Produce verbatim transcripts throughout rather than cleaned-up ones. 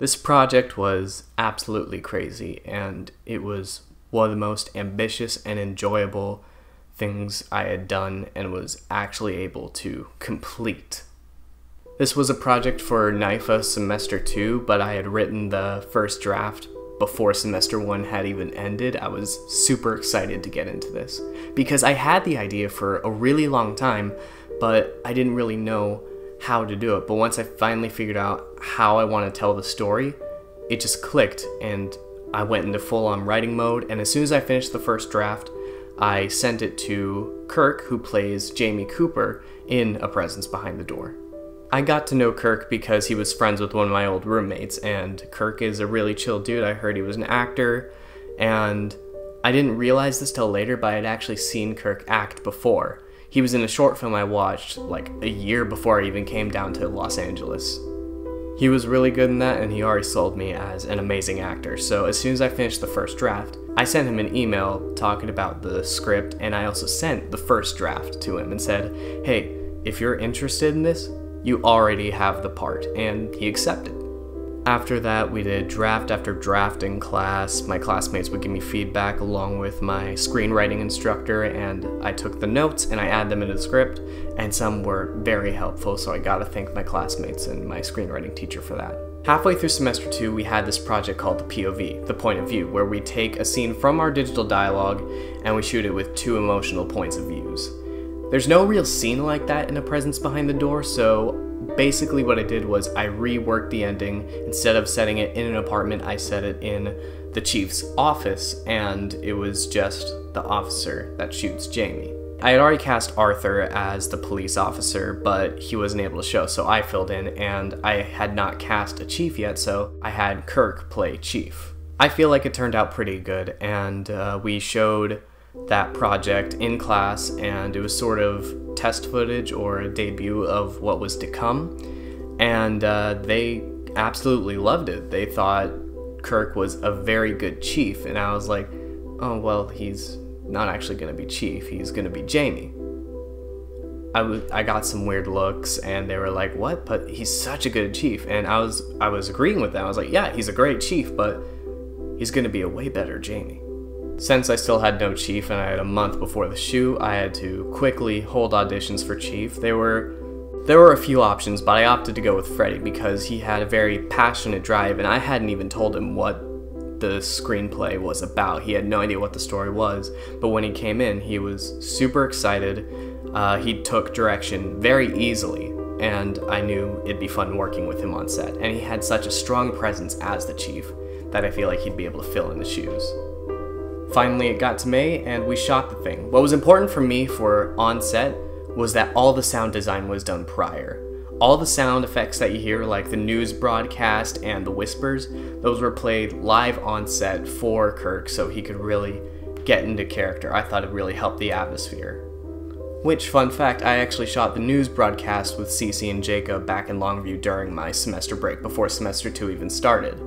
This project was absolutely crazy, and it was one of the most ambitious and enjoyable things I had done and was actually able to complete. This was a project for N Y F A semester two, but I had written the first draft before semester one had even ended. I was super excited to get into this because I had the idea for a really long time, but I didn't really know how to do it. But once I finally figured out how I want to tell the story, it just clicked and I went into full-on writing mode. And as soon as I finished the first draft, I sent it to Kirk, who plays Jamie Cooper in A Presence Behind the Door. I got to know Kirk because he was friends with one of my old roommates, and Kirk is a really chill dude. I heard he was an actor, and I didn't realize this till later, but I had actually seen Kirk act before. He was in a short film I watched like a year before I even came down to Los Angeles. He was really good in that, and he already sold me as an amazing actor, so as soon as I finished the first draft, I sent him an email talking about the script, and I also sent the first draft to him and said, hey, if you're interested in this, you already have the part, and he accepted. After that, we did draft after draft in class. My classmates would give me feedback along with my screenwriting instructor, and I took the notes and I added them into the script, and some were very helpful, so I gotta thank my classmates and my screenwriting teacher for that. Halfway through semester two, we had this project called the P O V, the point of view, where we take a scene from our digital dialogue and we shoot it with two emotional points of views. There's no real scene like that in A Presence Behind the Door, so basically what I did was I reworked the ending. Instead of setting it in an apartment, I set it in the chief's office, and it was just the officer that shoots Jamie. I had already cast Arthur as the police officer, but he wasn't able to show, so I filled in, and I had not cast a chief yet, so I had Kirk play chief. I feel like it turned out pretty good, and uh, we showed that project in class, and it was sort of test footage or a debut of what was to come, and uh, they absolutely loved it. They thought Kirk was a very good chief, and I was like, oh well, he's not actually gonna be chief, he's gonna be Jamie. I was I got some weird looks, and they were like, what, but he's such a good chief, and I was I was agreeing with them. I was like, yeah, he's a great chief, but he's gonna be a way better Jamie. Since I still had no chief and I had a month before the shoot, I had to quickly hold auditions for chief. There were there were a few options, but I opted to go with Freddie because he had a very passionate drive, and I hadn't even told him what the screenplay was about. He had no idea what the story was, but when he came in, he was super excited. Uh, he took direction very easily, and I knew it'd be fun working with him on set. And he had such a strong presence as the chief that I feel like he'd be able to fill in the shoes. Finally, it got to May, and we shot the thing. What was important for me for on-set was that all the sound design was done prior. All the sound effects that you hear, like the news broadcast and the whispers, those were played live on-set for Kirk, so he could really get into character. I thought it really helped the atmosphere. Which, fun fact, I actually shot the news broadcast with Cece and Jacob back in Longview during my semester break, before semester two even started.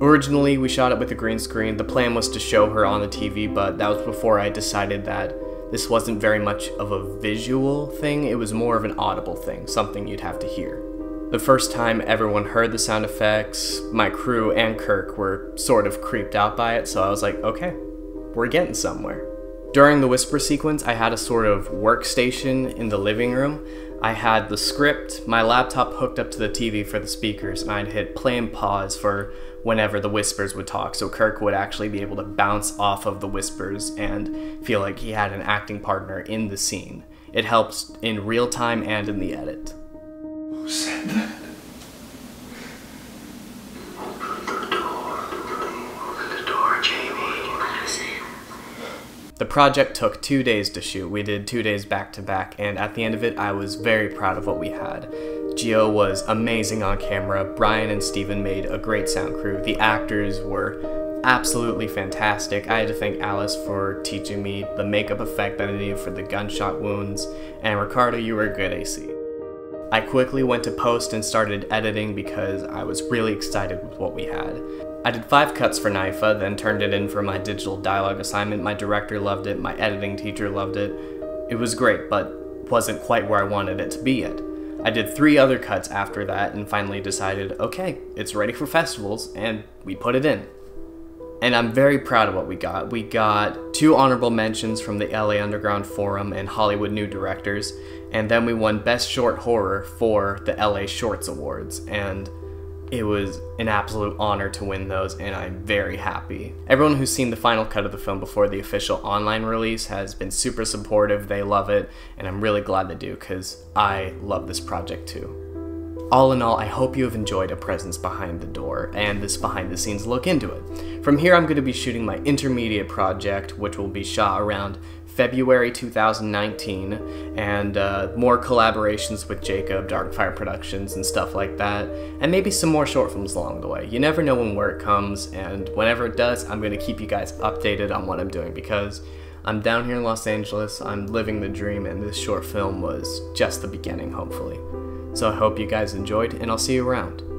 Originally, we shot it with a green screen. The plan was to show her on the T V, but that was before I decided that this wasn't very much of a visual thing. It was more of an audible thing, something you'd have to hear. The first time everyone heard the sound effects, my crew and Kirk were sort of creeped out by it, so I was like, okay, we're getting somewhere. During the whisper sequence, I had a sort of workstation in the living room. I had the script, my laptop hooked up to the T V for the speakers, and I'd hit play and pause for whenever the whispers would talk, so Kirk would actually be able to bounce off of the whispers and feel like he had an acting partner in the scene. It helps in real time and in the edit. Who said that? Open the door. Open the door, Jamie. The project took two days to shoot. We did two days back to back, and at the end of it, I was very proud of what we had. Gio was amazing on camera, Brian and Steven made a great sound crew, the actors were absolutely fantastic. I had to thank Alice for teaching me the makeup effect that I needed for the gunshot wounds, and Ricardo, you were a good A C. I quickly went to post and started editing because I was really excited with what we had. I did five cuts for N Y F A, then turned it in for my digital dialogue assignment. My director loved it, my editing teacher loved it. It was great, but wasn't quite where I wanted it to be yet. I did three other cuts after that and finally decided, okay, it's ready for festivals, and we put it in. And I'm very proud of what we got. We got two honorable mentions from the L A Underground Forum and Hollywood New Directors, and then we won Best Short Horror for the L A Shorts Awards, and it was an absolute honor to win those, and I'm very happy. Everyone who's seen the final cut of the film before the official online release has been super supportive, they love it, and I'm really glad they do, because I love this project too. All in all, I hope you have enjoyed A Presence Behind the Door, and this behind-the-scenes look into it. From here, I'm going to be shooting my intermediate project, which will be shot around February two thousand nineteen, and uh, more collaborations with Jacob, Darkfire Productions, and stuff like that, and maybe some more short films along the way. You never know when work comes, and whenever it does, I'm going to keep you guys updated on what I'm doing, because I'm down here in Los Angeles, I'm living the dream, and this short film was just the beginning, hopefully. So I hope you guys enjoyed, and I'll see you around.